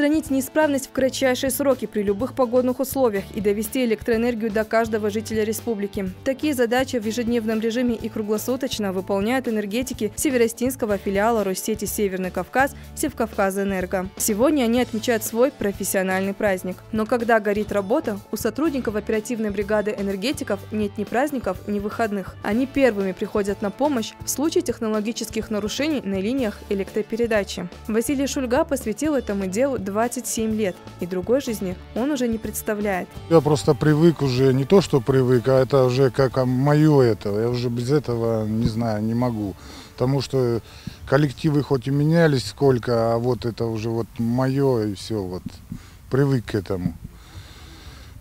устранить неисправность в кратчайшие сроки при любых погодных условиях и довести электроэнергию до каждого жителя республики. Такие задачи в ежедневном режиме и круглосуточно выполняют энергетики Северостинского филиала Россети Северный Кавказ «Севкавказэнерго». Сегодня они отмечают свой профессиональный праздник. Но когда горит работа, у сотрудников оперативной бригады энергетиков нет ни праздников, ни выходных. Они первыми приходят на помощь в случае технологических нарушений на линиях электропередачи. Василий Шульга посвятил этому делу 27 лет, и другой жизни он уже не представляет. Я просто привык уже, не то что привык, а это уже как мое я уже без этого, не знаю, не могу. Потому что коллективы хоть и менялись сколько, а вот это уже вот мое, и все, вот привык к этому.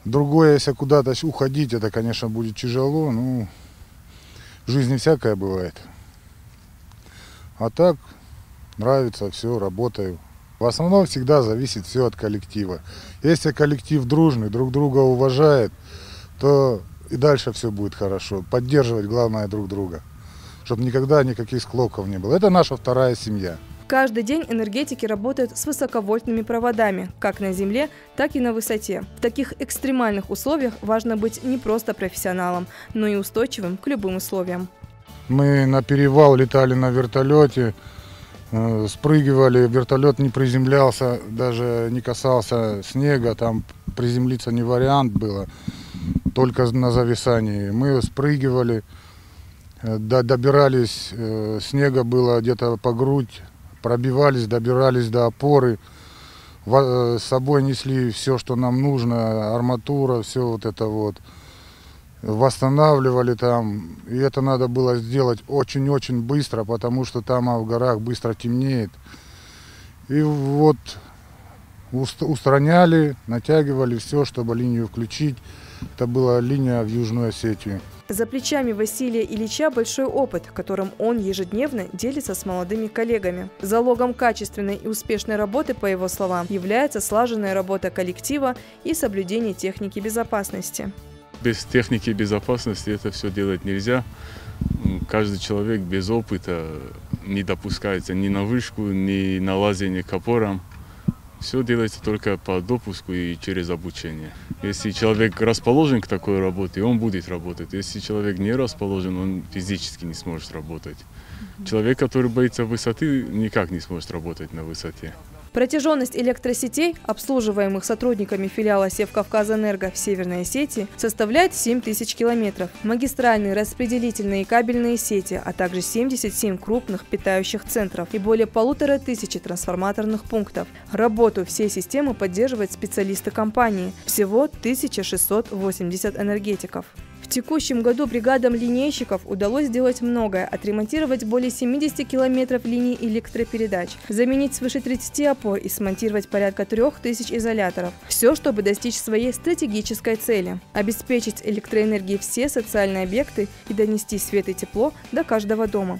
Другое, если куда-то уходить, это, конечно, будет тяжело, но в жизни всякое бывает. А так, нравится, все, работаю. В основном всегда зависит все от коллектива. Если коллектив дружный, друг друга уважает, то и дальше все будет хорошо. Поддерживать, главное, друг друга, чтобы никогда никаких склоков не было. Это наша вторая семья. Каждый день энергетики работают с высоковольтными проводами, как на земле, так и на высоте. В таких экстремальных условиях важно быть не просто профессионалом, но и устойчивым к любым условиям. Мы на перевал летали на вертолете, спрыгивали, вертолет не приземлялся, даже не касался снега, там приземлиться не вариант было, только на зависании. Мы спрыгивали. Добирались, снега было где-то по грудь, пробивались, добирались до опоры, с собой несли все, что нам нужно, арматура, все вот это вот, восстанавливали там, и это надо было сделать очень-очень быстро, потому что там в горах быстро темнеет, и вот устраняли, натягивали все, чтобы линию включить. Это была линия в Южную Осетию. За плечами Василия Ильича большой опыт, которым он ежедневно делится с молодыми коллегами. Залогом качественной и успешной работы, по его словам, является слаженная работа коллектива и соблюдение техники безопасности. Без техники безопасности это все делать нельзя. Каждый человек без опыта не допускается ни на вышку, ни на лазание к опорам. Все делается только по допуску и через обучение. Если человек расположен к такой работе, он будет работать. Если человек не расположен, он физически не сможет работать. Человек, который боится высоты, никак не сможет работать на высоте. Протяженность электросетей, обслуживаемых сотрудниками филиала «Севкавказэнерго» в Северной Осетии, составляет 7000 километров. Магистральные, распределительные и кабельные сети, а также 77 крупных питающих центров и более 1500 трансформаторных пунктов. Работу всей системы поддерживают специалисты компании. Всего 1680 энергетиков. В текущем году бригадам линейщиков удалось сделать многое – отремонтировать более 70 километров линий электропередач, заменить свыше 30 опор и смонтировать порядка 3000 изоляторов. Все, чтобы достичь своей стратегической цели – обеспечить электроэнергией все социальные объекты и донести свет и тепло до каждого дома.